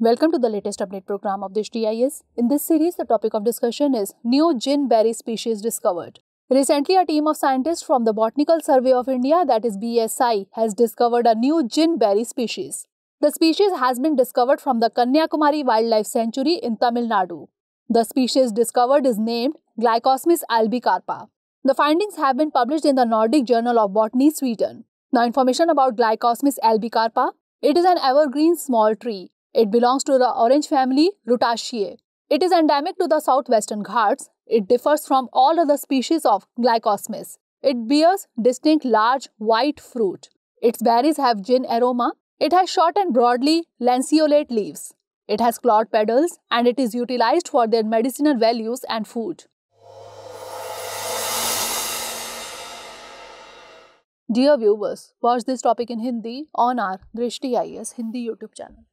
Welcome to the latest update program of Drishti IAS. In this series, the topic of discussion is New Gin Berry Species Discovered. Recently, a team of scientists from the Botanical Survey of India, that is BSI, has discovered a new Gin Berry species. The species has been discovered from the Kanyakumari Wildlife Sanctuary in Tamil Nadu. The species discovered is named Glycosmis albicarpa. The findings have been published in the Nordic Journal of Botany, Sweden. Now, information about Glycosmis albicarpa. It is an evergreen small tree. It belongs to the orange family Rutaceae. It is endemic to the southwestern Ghats. It differs from all other species of Glycosmis. It bears distinct large white fruit. Its berries have gin aroma. It has short and broadly lanceolate leaves. It has clawed petals and it is utilized for their medicinal values and food. Dear viewers, watch this topic in Hindi on our Drishti IAS Hindi YouTube channel.